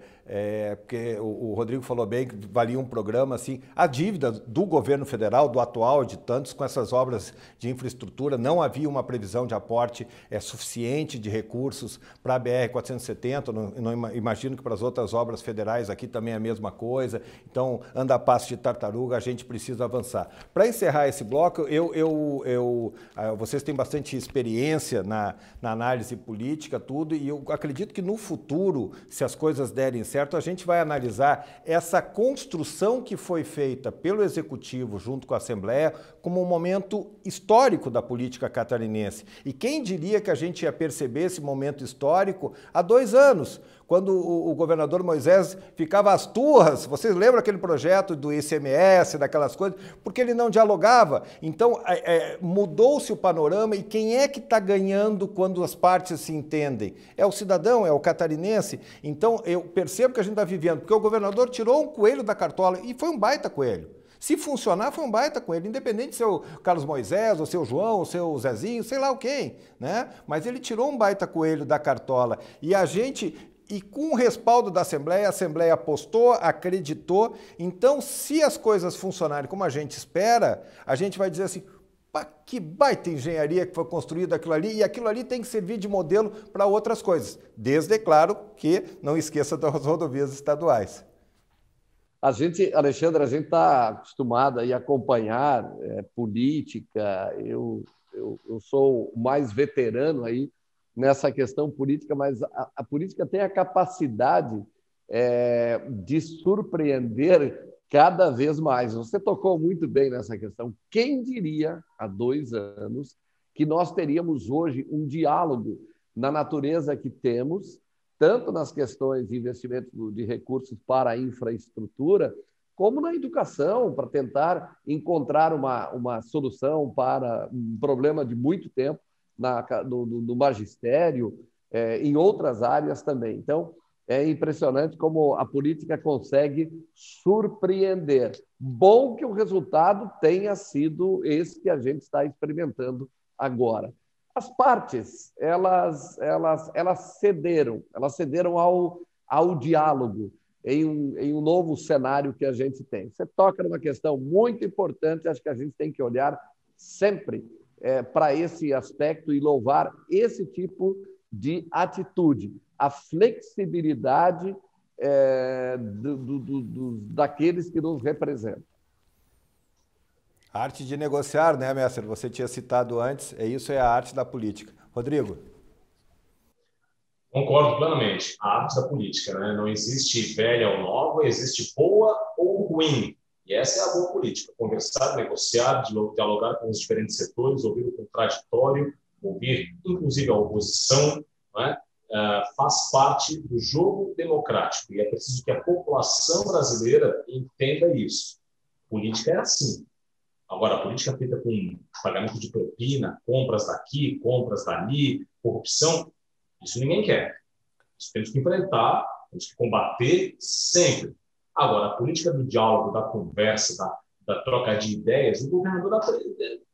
porque o Rodrigo falou bem que valia um programa assim. A dívida do governo federal, do atual, de tantos, com essas obras de infraestrutura, não havia uma previsão de aporte suficiente de recursos para a BR-470, não imagino que para as outras obras federais aqui também é a mesma coisa. Então, anda a passo de tartaruga, a gente precisa avançar. Para encerrar esse bloco, vocês têm bastante experiência na análise política, tudo, e eu acredito que no futuro, se as coisas derem certo, a gente vai analisar essa construção que foi feita pelo Executivo junto com a Assembleia como um momento histórico da política catarinense. E quem diria que a gente ia perceber esse momento histórico há 2 anos, quando o governador Moisés ficava às turras, vocês lembram aquele projeto do ICMS, daquelas coisas, porque ele não dialogava. Então, mudou-se o panorama, e quem é que está ganhando quando as partes se entendem? É o cidadão, é o catarinense. Então, eu percebo que a gente está vivendo, porque o governador tirou um coelho da cartola, e foi um baita coelho. Se funcionar, foi um baita com ele, independente se é o Carlos Moisés, ou seu João, ou seu Zezinho, sei lá o quem, né? Mas ele tirou um baita coelho da cartola. E com o respaldo da Assembleia, a Assembleia apostou, acreditou. Então, se as coisas funcionarem como a gente espera, a gente vai dizer assim: que baita engenharia que foi construída aquilo ali, e aquilo ali tem que servir de modelo para outras coisas. Desde, claro, que não esqueça das rodovias estaduais. A gente, Alexandre, a gente está acostumado a acompanhar política. Eu sou o mais veterano aí nessa questão política, mas a política tem a capacidade de surpreender cada vez mais. Você tocou muito bem nessa questão. Quem diria, há 2 anos, que nós teríamos hoje um diálogo na natureza que temos, tanto nas questões de investimento de recursos para a infraestrutura, como na educação, para tentar encontrar uma solução para um problema de muito tempo no magistério, em outras áreas também. Então, é impressionante como a política consegue surpreender. Bom que o resultado tenha sido esse que a gente está experimentando agora. As partes, elas cederam ao diálogo em um novo cenário que a gente tem. Você toca numa questão muito importante, acho que a gente tem que olhar sempre para esse aspecto e louvar esse tipo de atitude, a flexibilidade daqueles que nos representam. A arte de negociar, né, Messer? Você tinha citado antes, isso é a arte da política. Rodrigo? Concordo plenamente, a arte da política, né? Não existe velha ou nova, existe boa ou ruim. E essa é a boa política, conversar, negociar, dialogar com os diferentes setores, ouvir o contraditório, ouvir inclusive a oposição, né? Faz parte do jogo democrático, e é preciso que a população brasileira entenda isso. Política é assim. Agora, a política feita com pagamento de propina, compras daqui, compras dali, corrupção, isso ninguém quer. Isso temos que enfrentar, temos que combater sempre. Agora, a política do diálogo, da conversa, da troca de ideias, o governador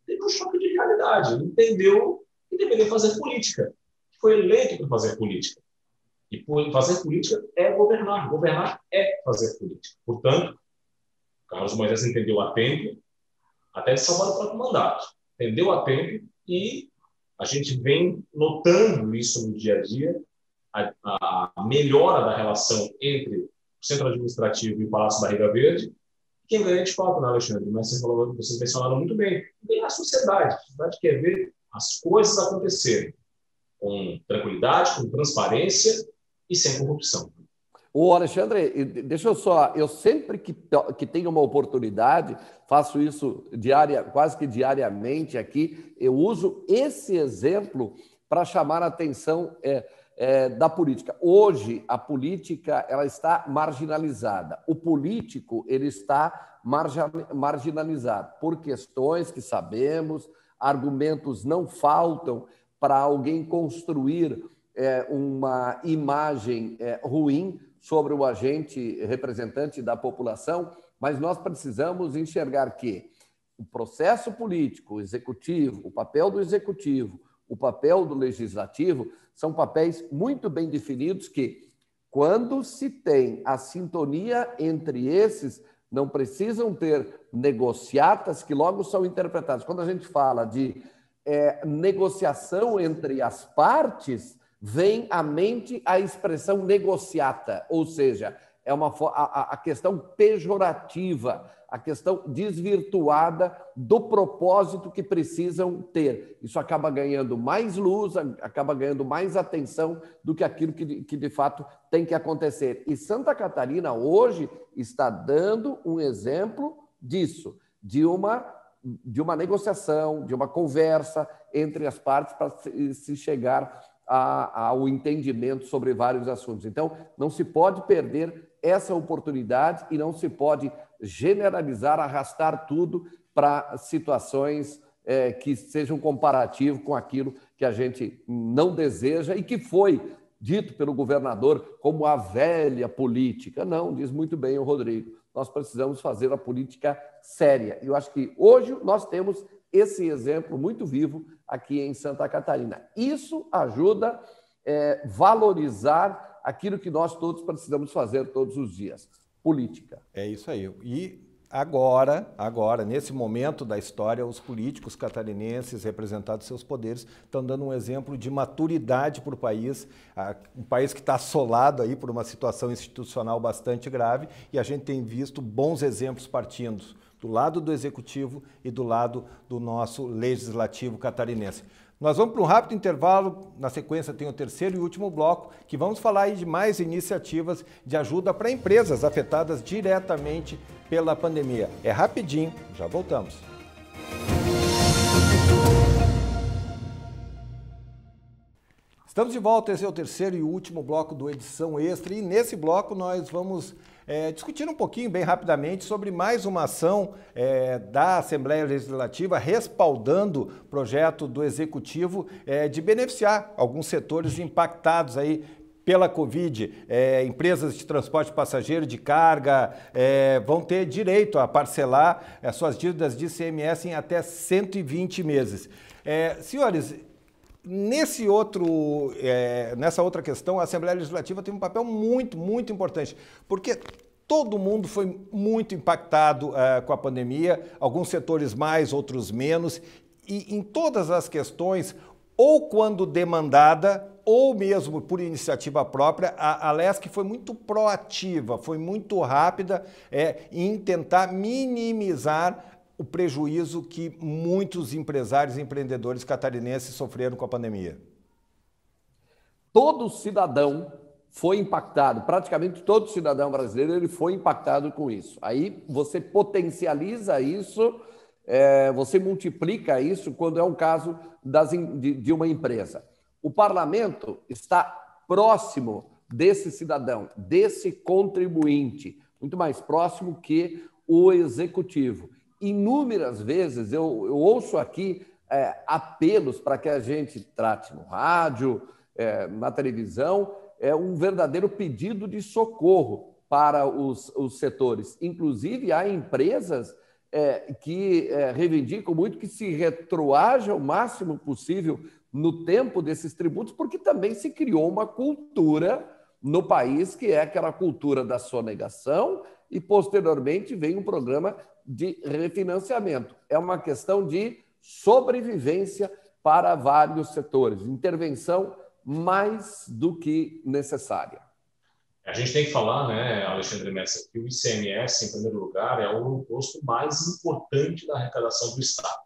teve um choque de realidade. Ele entendeu que deveria fazer política. Foi eleito para fazer política. E fazer política é governar. Governar é fazer política. Portanto, Carlos Moisés entendeu a tempo, até salvar o próprio mandato. Entendeu a tempo, e a gente vem notando isso no dia a dia, a melhora da relação entre o Centro Administrativo e o Palácio da Riva Verde. Quem ganha de fato, né, Alexandre? Mas vocês mencionaram muito bem. Ganha a sociedade. A sociedade quer ver as coisas acontecerem com tranquilidade, com transparência e sem corrupção. Ô, Alexandre, deixa eu só... Eu sempre que tenho uma oportunidade, faço isso quase que diariamente aqui, eu uso esse exemplo para chamar a atenção da política. Hoje, a política ela está marginalizada. O político ele está marginalizado por questões que sabemos, argumentos não faltam para alguém construir uma imagem ruim sobre o agente representante da população, mas nós precisamos enxergar que o processo político, o executivo, o papel do executivo, o papel do legislativo, são papéis muito bem definidos que, quando se tem a sintonia entre esses, não precisam ter negociatas que logo são interpretadas. Quando a gente fala de negociação entre as partes, vem à mente a expressão negociata, ou seja, é uma, a questão pejorativa, a questão desvirtuada do propósito que precisam ter. Isso acaba ganhando mais luz, acaba ganhando mais atenção do que aquilo que de fato tem que acontecer. E Santa Catarina hoje está dando um exemplo disso, de uma negociação, de uma conversa entre as partes para se chegar ao entendimento sobre vários assuntos. Então, não se pode perder essa oportunidade e não se pode generalizar, arrastar tudo para situações que sejam comparativo com aquilo que a gente não deseja e que foi dito pelo governador como a velha política. Não, diz muito bem o Rodrigo, nós precisamos fazer a política séria. Eu acho que hoje nós temos esse exemplo muito vivo aqui em Santa Catarina. Isso ajuda a valorizar aquilo que nós todos precisamos fazer todos os dias, política. É isso aí. E agora, nesse momento da história, os políticos catarinenses, representados seus poderes, estão dando um exemplo de maturidade para o país, um país que está assolado aí por uma situação institucional bastante grave, e a gente tem visto bons exemplos partindo do lado do Executivo e do lado do nosso Legislativo catarinense. Nós vamos para um rápido intervalo, na sequência tem o terceiro e último bloco, que vamos falar aí de mais iniciativas de ajuda para empresas afetadas diretamente pela pandemia. É rapidinho, já voltamos. Estamos de volta, esse é o terceiro e último bloco do Edição Extra, e nesse bloco nós vamos discutir um pouquinho, bem rapidamente, sobre mais uma ação da Assembleia Legislativa respaldando o projeto do Executivo de beneficiar alguns setores impactados aí pela Covid. Empresas de transporte passageiro, de carga, vão ter direito a parcelar suas dívidas de ICMS em até 120 meses. Senhores, nessa outra questão, a Assembleia Legislativa teve um papel muito, muito importante, porque todo mundo foi muito impactado com a pandemia, alguns setores mais, outros menos, e em todas as questões, ou quando demandada, ou mesmo por iniciativa própria, a LESC foi muito proativa, foi muito rápida em tentar minimizar o prejuízo que muitos empresários e empreendedores catarinenses sofreram com a pandemia. Todo cidadão foi impactado, praticamente todo cidadão brasileiro ele foi impactado com isso. Aí você potencializa isso, você multiplica isso quando é um caso de uma empresa. O parlamento está próximo desse cidadão, desse contribuinte, muito mais próximo que o executivo. Inúmeras vezes eu ouço aqui apelos para que a gente trate no rádio, na televisão, um verdadeiro pedido de socorro para os setores. Inclusive, há empresas que reivindicam muito que se retroaja o máximo possível no tempo desses tributos, porque também se criou uma cultura no país, que é aquela cultura da sonegação, e posteriormente vem um programa de refinanciamento. É uma questão de sobrevivência para vários setores, intervenção mais do que necessária. A gente tem que falar, né, Alexandre Messer, que o ICMS, em primeiro lugar, é o imposto mais importante da arrecadação do Estado.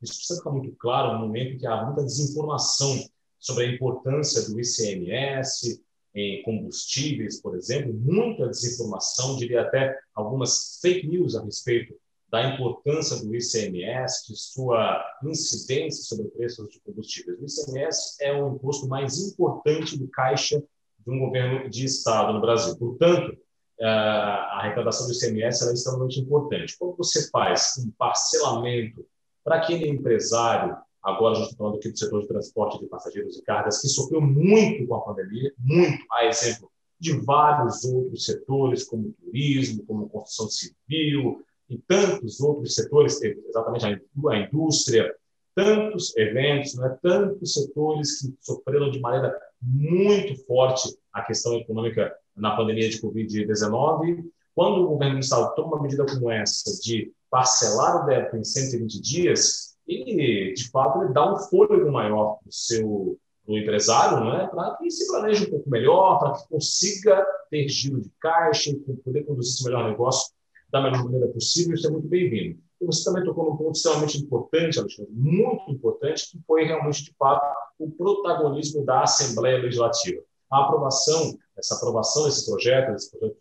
Isso precisa ficar muito claro no momento que há muita desinformação sobre a importância do ICMS, em combustíveis, por exemplo, muita desinformação, diria até algumas fake news a respeito da importância do ICMS, de sua incidência sobre preços de combustíveis. O ICMS é o imposto mais importante do caixa de um governo de Estado no Brasil. Portanto, a arrecadação do ICMS é extremamente importante. Quando você faz um parcelamento para aquele empresário, agora a gente está falando aqui do setor de transporte de passageiros e cargas, que sofreu muito com a pandemia, muito, a exemplo de vários outros setores, como turismo, como construção civil e tantos outros setores, exatamente a indústria. tantos eventos, né, tantos setores que sofreram de maneira muito forte a questão econômica na pandemia de Covid-19. Quando o governo do Estado toma uma medida como essa de parcelar o débito em 120 dias, ele, de fato, ele dá um fôlego maior para o seu empresário, né, para que se planeje um pouco melhor, para que consiga ter giro de caixa, poder conduzir esse melhor negócio da melhor maneira possível. Isso é muito bem-vindo. E você também tocou num ponto extremamente importante, Alexandre, muito importante, que foi realmente, de fato, o protagonismo da Assembleia Legislativa. A aprovação, essa aprovação desse projeto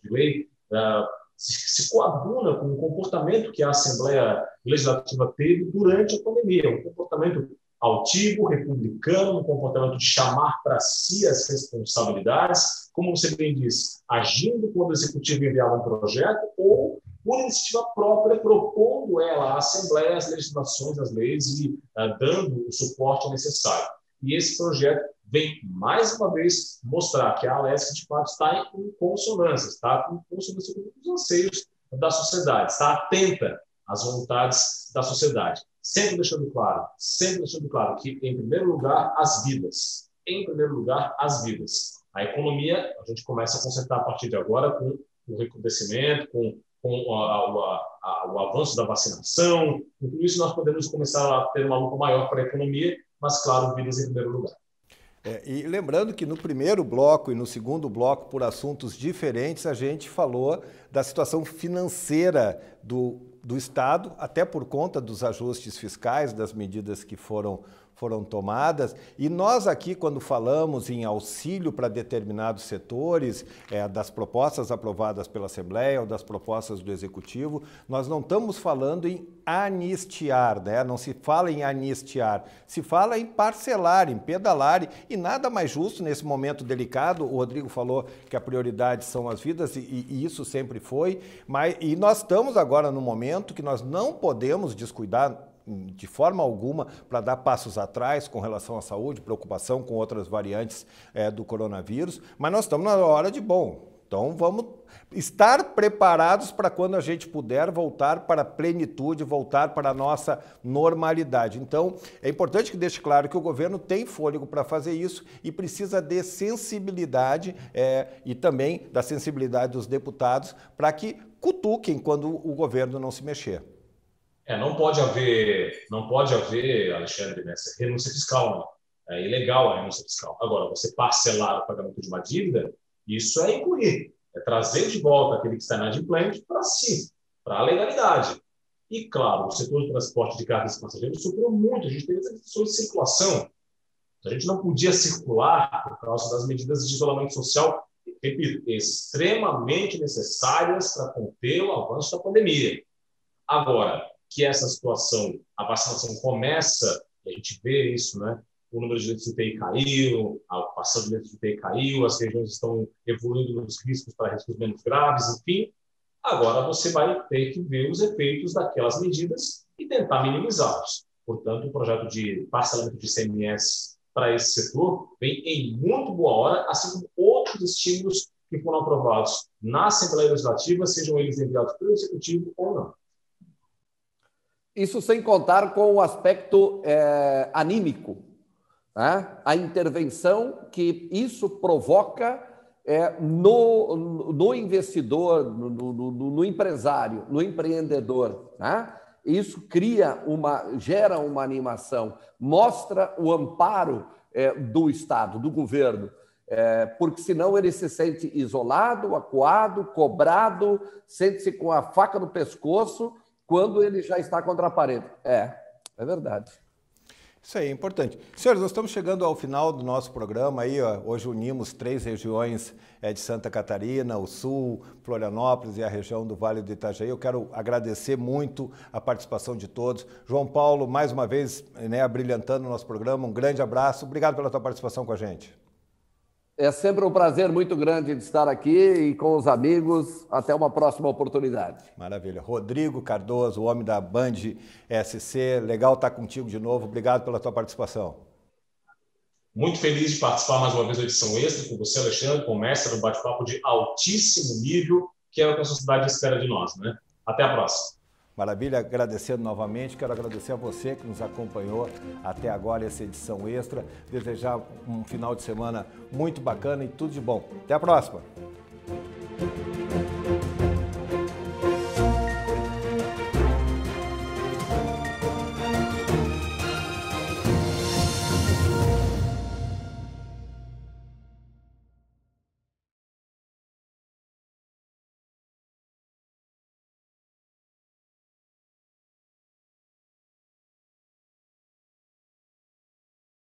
de lei, se coaduna com o comportamento que a Assembleia Legislativa teve durante a pandemia, um comportamento altivo, republicano, um comportamento de chamar para si as responsabilidades, como você bem disse, agindo quando o Executivo enviava um projeto ou, por iniciativa própria, propondo ela à Assembleia as legislações, as leis e dando o suporte necessário. E esse projeto vem, mais uma vez, mostrar que a ALESC, de fato, está em consonância, com os anseios da sociedade, está atenta às vontades da sociedade. Sempre deixando claro que, em primeiro lugar, as vidas. A economia, a gente começa a consertar a partir de agora com o recrudescimento, com o avanço da vacinação. Com tudo isso, nós podemos começar a ter uma luta maior para a economia, mas, claro, vidas em primeiro lugar. E lembrando que no primeiro bloco e no segundo bloco, por assuntos diferentes, a gente falou da situação financeira do Estado, até por conta dos ajustes fiscais, das medidas que foram tomadas. E nós aqui, quando falamos em auxílio para determinados setores, das propostas aprovadas pela Assembleia ou das propostas do Executivo, nós não estamos falando em anistiar, né? Não se fala em anistiar, se fala em parcelar, em pedalar, e nada mais justo nesse momento delicado. O Rodrigo falou que a prioridade são as vidas, e isso sempre foi, e nós estamos agora num momento que nós não podemos descuidar de forma alguma para dar passos atrás com relação à saúde, preocupação com outras variantes do coronavírus, mas nós estamos na hora de então vamos estar preparados para quando a gente puder voltar para a plenitude, voltar para a nossa normalidade. Então, é importante que deixe claro que o governo tem fôlego para fazer isso e precisa de sensibilidade e também da sensibilidade dos deputados para que cutuquem quando o governo não se mexer. Não pode haver, Alexandre, né, renúncia fiscal. Né? É ilegal a renúncia fiscal. Agora, você parcelar o pagamento de uma dívida, isso é incurir, é trazer de volta aquele que está inadimplente para si, para a legalidade. E, claro, o setor de transporte de cargas e passageiros sofreu muito. A gente teve essa questão de circulação. A gente não podia circular por causa das medidas de isolamento social, repito, extremamente necessárias para conter o avanço da pandemia. Agora, que essa situação, a vacinação começa, a gente vê isso, né? O número de leitos de UTI caiu, a ocupação de leitos de UTI caiu, as regiões estão evoluindo nos riscos para riscos menos graves, enfim. Agora você vai ter que ver os efeitos daquelas medidas e tentar minimizá-los. Portanto, o projeto de parcelamento de ICMS para esse setor vem em muito boa hora, assim como outros estímulos que foram aprovados na Assembleia Legislativa, sejam eles enviados pelo Executivo ou não. Isso sem contar com o aspecto anímico, né? A intervenção que isso provoca no investidor, no empresário, no empreendedor, né? Isso gera uma animação, mostra o amparo do Estado, do governo, porque senão ele se sente isolado, acuado, cobrado, sente-se com a faca no pescoço, quando ele já está contra a parede. É verdade. Isso aí é importante. Senhores, nós estamos chegando ao final do nosso programa. Aí, ó, hoje unimos três regiões de Santa Catarina, o Sul, Florianópolis e a região do Vale do Itajaí. Eu quero agradecer muito a participação de todos. João Paulo, mais uma vez, né, abrilhantando o nosso programa. Um grande abraço. Obrigado pela tua participação com a gente. É sempre um prazer muito grande de estar aqui e com os amigos. Até uma próxima oportunidade. Maravilha. Rodrigo Cardoso, o homem da BandSC. Legal estar contigo de novo. Obrigado pela tua participação. Muito feliz de participar mais uma vez da Edição Extra com você, Alexandre. Começa no bate-papo de altíssimo nível, que é o que a sociedade espera de nós, né? Até a próxima. Maravilha, agradecendo novamente, quero agradecer a você que nos acompanhou até agora essa edição extra, desejar um final de semana muito bacana e tudo de bom. Até a próxima!